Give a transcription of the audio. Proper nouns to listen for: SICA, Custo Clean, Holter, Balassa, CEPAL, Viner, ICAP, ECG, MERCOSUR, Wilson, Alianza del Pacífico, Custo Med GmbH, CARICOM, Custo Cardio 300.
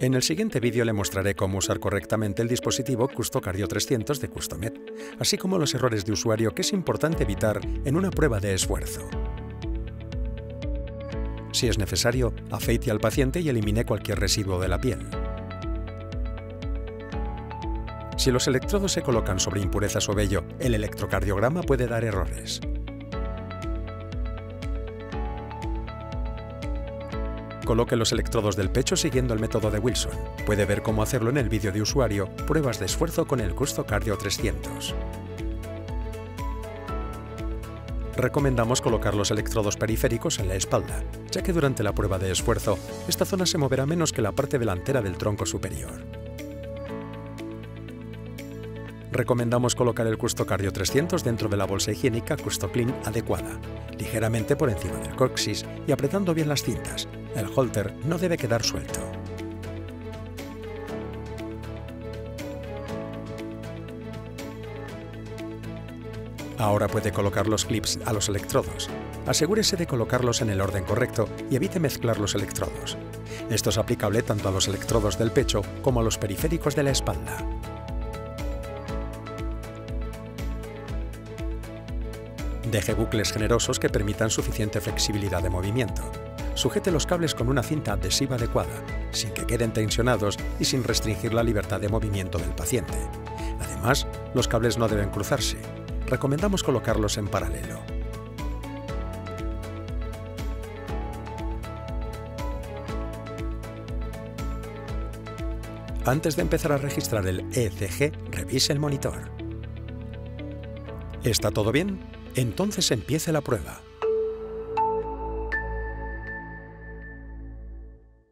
En el siguiente vídeo le mostraré cómo usar correctamente el dispositivo Custo Cardio 300 de Custo Med, así como los errores de usuario que es importante evitar en una prueba de esfuerzo. Si es necesario, afeite al paciente y elimine cualquier residuo de la piel. Si los electrodos se colocan sobre impurezas o vello, el electrocardiograma puede dar errores. Coloque los electrodos del pecho siguiendo el método de Wilson. Puede ver cómo hacerlo en el vídeo de usuario, pruebas de esfuerzo con el Custo Cardio 300. Recomendamos colocar los electrodos periféricos en la espalda, ya que durante la prueba de esfuerzo, esta zona se moverá menos que la parte delantera del tronco superior. Recomendamos colocar el Custo Cardio 300 dentro de la bolsa higiénica Custo Clean adecuada, ligeramente por encima del coxis y apretando bien las cintas. El holter no debe quedar suelto. Ahora puede colocar los clips a los electrodos. Asegúrese de colocarlos en el orden correcto y evite mezclar los electrodos. Esto es aplicable tanto a los electrodos del pecho como a los periféricos de la espalda. Deje bucles generosos que permitan suficiente flexibilidad de movimiento. Sujete los cables con una cinta adhesiva adecuada, sin que queden tensionados y sin restringir la libertad de movimiento del paciente. Además, los cables no deben cruzarse. Recomendamos colocarlos en paralelo. Antes de empezar a registrar el ECG, revise el monitor. ¿Está todo bien? Entonces empiece la prueba.